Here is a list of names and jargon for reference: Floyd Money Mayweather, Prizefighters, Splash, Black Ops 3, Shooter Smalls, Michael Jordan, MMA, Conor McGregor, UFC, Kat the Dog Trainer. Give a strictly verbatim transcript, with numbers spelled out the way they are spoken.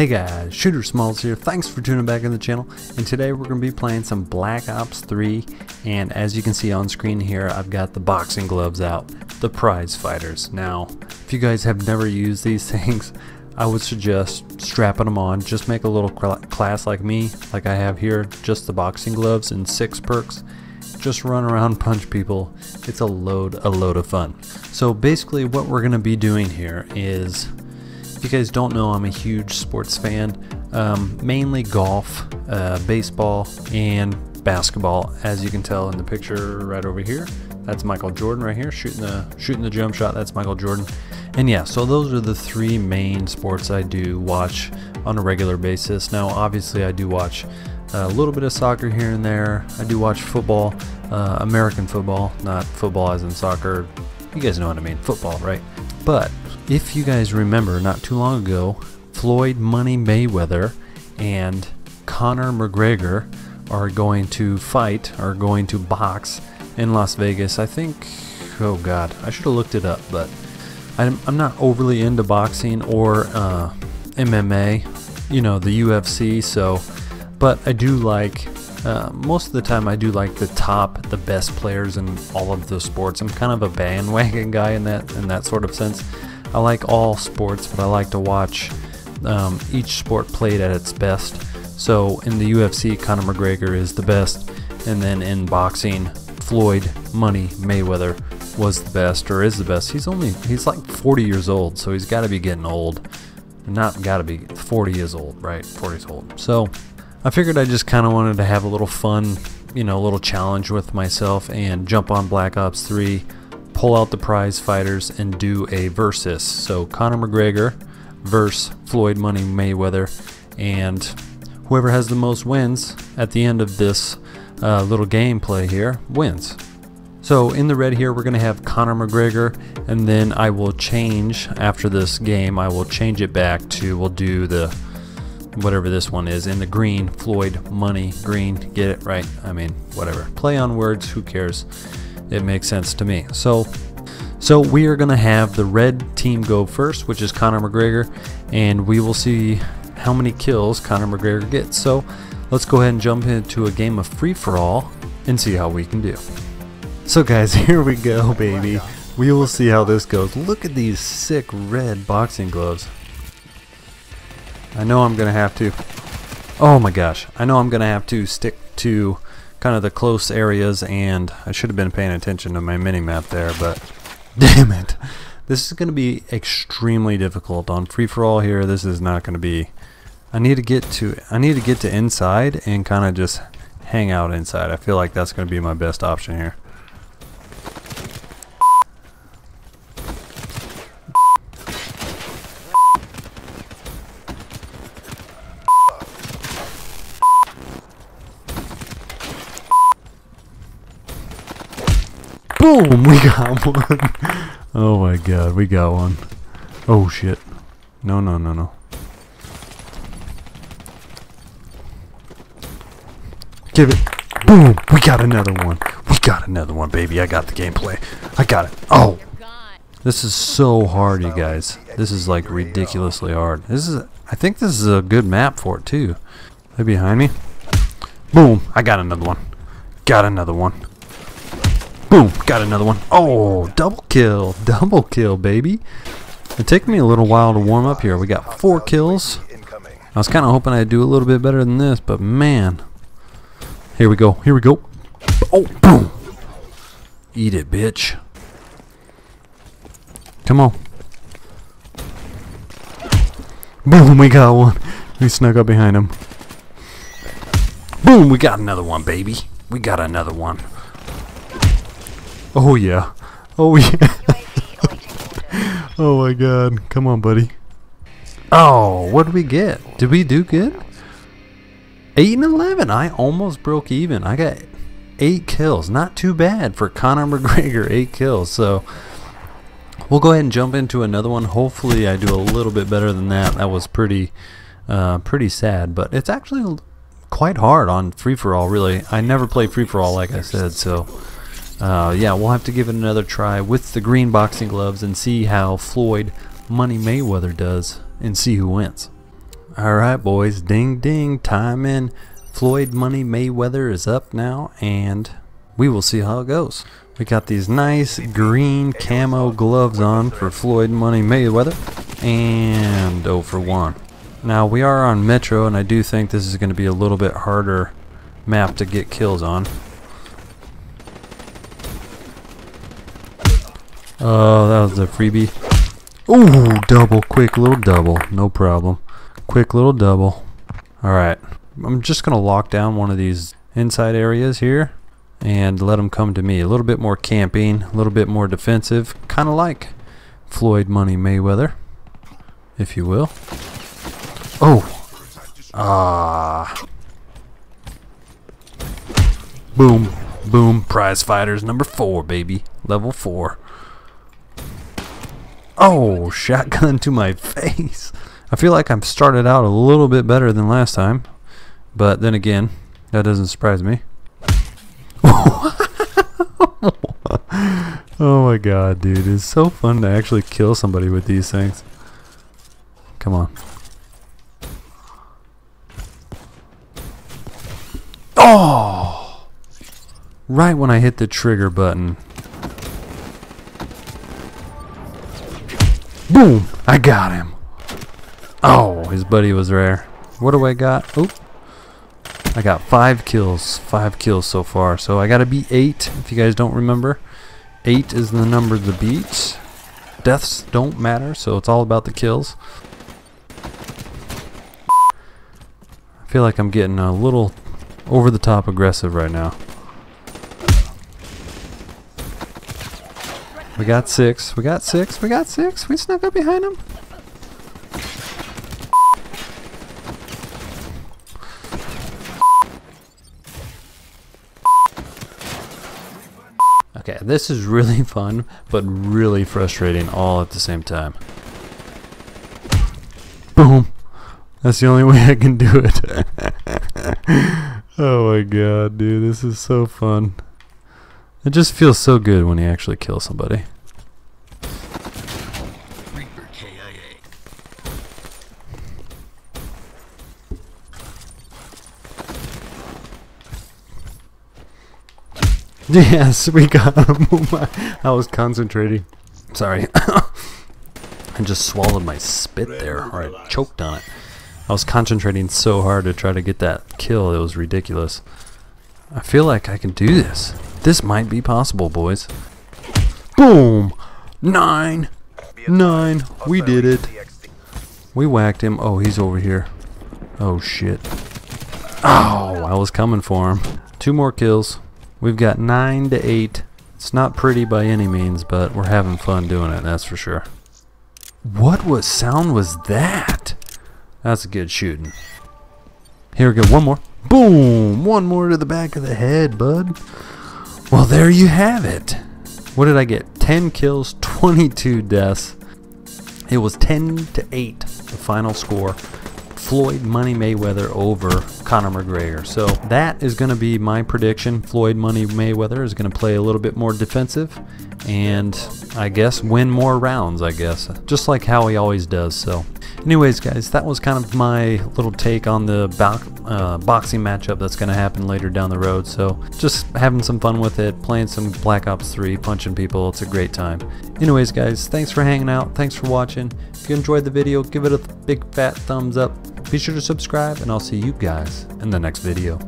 Hey guys, Shooter Smalls here. Thanks for tuning back in the channel, and today we're going to be playing some Black Ops three, and as you can see on screen here, I've got the boxing gloves out, the prize fighters. Now, if you guys have never used these things, I would suggest strapping them on. Just make a little class like me, like I have here, just the boxing gloves and six perks. Just run around, punch people. It's a load, a load of fun. So basically what we're going to be doing here is, if you guys don't know, I'm a huge sports fan, um, mainly golf, uh, baseball, and basketball. As you can tell in the picture right over here, that's Michael Jordan right here shooting the shooting the jump shot. That's Michael Jordan. And yeah, so those are the three main sports I do watch on a regular basis. Now, obviously, I do watch a little bit of soccer here and there. I do watch football, uh, American football, not football as in soccer. You guys know what I mean, football, right? But if you guys remember, not too long ago, Floyd Money Mayweather and Conor McGregor are going to fight, are going to box in Las Vegas. I think, oh God, I should have looked it up, but I'm, I'm not overly into boxing or uh, M M A, you know, the U F C, so, but I do like, uh, most of the time I do like the top, the best players in all of the sports. I'm kind of a bandwagon guy in that, in that sort of sense. I like all sports, but I like to watch um, each sport played at its best. So in the U F C, Conor McGregor is the best, and then in boxing, Floyd Money Mayweather was the best, or is the best. He's only, he's like forty years old, so he's got to be getting old. Not got to be, forty years old, right? forty years old. So I figured I just kind of wanted to have a little fun, you know, a little challenge with myself and jump on Black Ops three. Pull out the prize fighters and do a versus. So Conor McGregor versus Floyd Money Mayweather, and whoever has the most wins at the end of this uh, little gameplay here wins. So in the red here, we're gonna have Conor McGregor, and then I will change after this game. I will change it back to, we'll do the whatever this one is in the green, Floyd Money green. Get it right? I mean, whatever. Play on words. Who cares? It makes sense to me. So so we are gonna have the red team go first, which is Conor McGregor, and we will see how many kills Conor McGregor gets. So let's go ahead and jump into a game of free-for-all and see how we can do. So guys, here we go, baby. We will see how this goes. Look at these sick red boxing gloves. I know I'm gonna have to, oh my gosh, I know I'm gonna have to stick to kind of the close areas, and I should have been paying attention to my mini-map there, but damn it. This is going to be extremely difficult on free-for-all here. This is not going to be, I need to get to I need to get to inside and kind of just hang out inside. I feel like that's going to be my best option here. Boom! We got one. Oh my God, we got one. Oh shit. No, no, no, no. Give it. Boom! We got another one. We got another one, baby. I got the gameplay. I got it. Oh! This is so hard, you guys. This is like ridiculously hard. This is, I think this is a good map for it too. They're behind me. Boom! I got another one. Got another one. Boom! Got another one. Oh, double kill. Double kill, baby. It took me a little while to warm up here. We got four kills. I was kind of hoping I'd do a little bit better than this, but man. Here we go. Here we go. Oh, boom. Eat it, bitch. Come on. Boom, we got one. We snuck up behind him. Boom, we got another one, baby. We got another one. Oh yeah. Oh yeah. Oh my God. Come on, buddy. Oh, what did we get? Did we do good? eight and eleven. I almost broke even. I got eight kills. Not too bad for Conor McGregor. eight kills. So we'll go ahead and jump into another one. Hopefully I do a little bit better than that. That was pretty uh, pretty sad, but it's actually quite hard on free-for-all, really. I never play free-for-all, like I said, so Uh, yeah, we'll have to give it another try with the green boxing gloves and see how Floyd Money Mayweather does and see who wins. Alright boys, ding ding, time in. Floyd Money Mayweather is up now and we will see how it goes. We got these nice green camo gloves on for Floyd Money Mayweather and oh for one. Now we are on Metro and I do think this is going to be a little bit harder map to get kills on. Oh, that was a freebie. Ooh, double, quick little double, no problem. Quick little double. Alright, I'm just going to lock down one of these inside areas here and let them come to me. A little bit more camping, a little bit more defensive, kind of like Floyd Money Mayweather, if you will. Oh! Ah! Boom, boom, prize fighters number four, baby. Level four. Oh, shotgun to my face. I feel like I've started out a little bit better than last time, but then again, that doesn't surprise me. Oh my god, dude, it's so fun to actually kill somebody with these things. Come on. Oh! Right when I hit the trigger button. Boom! I got him. Oh, his buddy was rare. What do I got? Oh, I got five kills. Five kills so far. So I gotta beat eight. If you guys don't remember, eight is the number to beat. Deaths don't matter, so it's all about the kills. I feel like I'm getting a little over the top aggressive right now. We got six, we got six, we got six, we snuck up behind him. Okay, this is really fun, but really frustrating all at the same time. Boom! That's the only way I can do it. Oh my god, dude, this is so fun. It just feels so good when you actually kill somebody. Yes, we got him. Oh my, I was concentrating. Sorry. I just swallowed my spit there, or I choked on it. I was concentrating so hard to try to get that kill, it was ridiculous. I feel like I can do this. This might be possible, boys. Boom! Nine! Nine! We did it. We whacked him. Oh, he's over here. Oh, shit. Oh, I was coming for him. Two more kills. We've got nine to eight. It's not pretty by any means, but we're having fun doing it, that's for sure. What was sound was that? That's a good shooting. Here we go. One more. Boom! One more to the back of the head, bud. Well, there you have it. What did I get? ten kills, twenty-two deaths. It was ten to eight, the final score. Floyd Money Mayweather over Conor McGregor. So that is going to be my prediction. Floyd Money Mayweather is going to play a little bit more defensive and I guess win more rounds, I guess. Just like how he always does. So anyways, guys, that was kind of my little take on the bo uh, boxing matchup that's going to happen later down the road. So just having some fun with it, playing some Black Ops three, punching people. It's a great time. Anyways, guys, thanks for hanging out. Thanks for watching. If you enjoyed the video, give it a big fat thumbs up. Be sure to subscribe, and I'll see you guys in the next video.